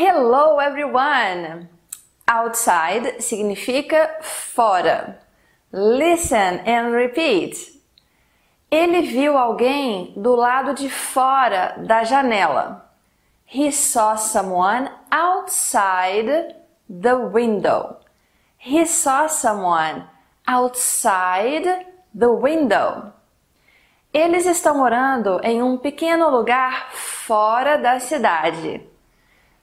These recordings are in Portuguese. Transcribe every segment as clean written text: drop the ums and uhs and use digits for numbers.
hello everyone. Outside significa fora. Listen and repeat. Ele viu alguém do lado de fora da janela. He saw someone outside the window. He saw someone outside the window. Eles estão morando em um pequeno lugar fora da cidade.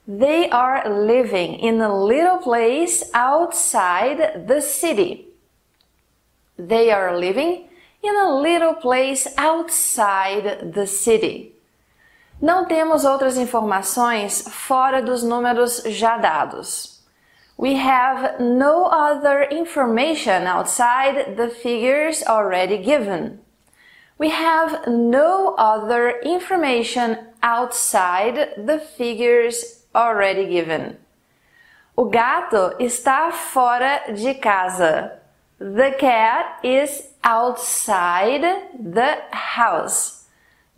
They are living in a little place outside the city. They are living in a little place outside the city. Não temos outras informações fora dos números já dados. We have no other information outside the figures already given. We have no other information outside the figures already given. O gato está fora de casa. The cat is outside the house.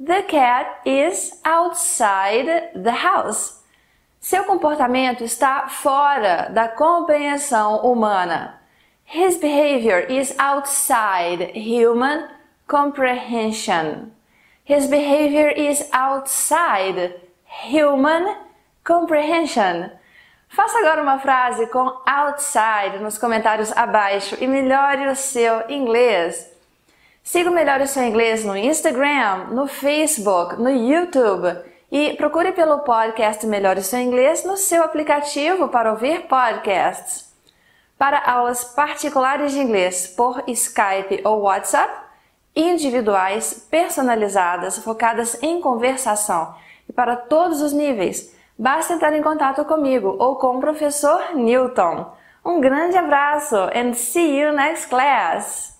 The cat is outside the house. Seu comportamento está fora da compreensão humana. His behavior is outside human comprehension. His behavior is outside human comprehension. Faça agora uma frase com outside nos comentários abaixo e melhore o seu inglês. Siga o Melhore Seu Inglês no Instagram, no Facebook, no YouTube e procure pelo podcast Melhore Seu Inglês no seu aplicativo para ouvir podcasts. Para aulas particulares de inglês por Skype ou WhatsApp, individuais, personalizadas, focadas em conversação e para todos os níveis, basta entrar em contato comigo ou com o professor Newton. Um grande abraço and see you next class!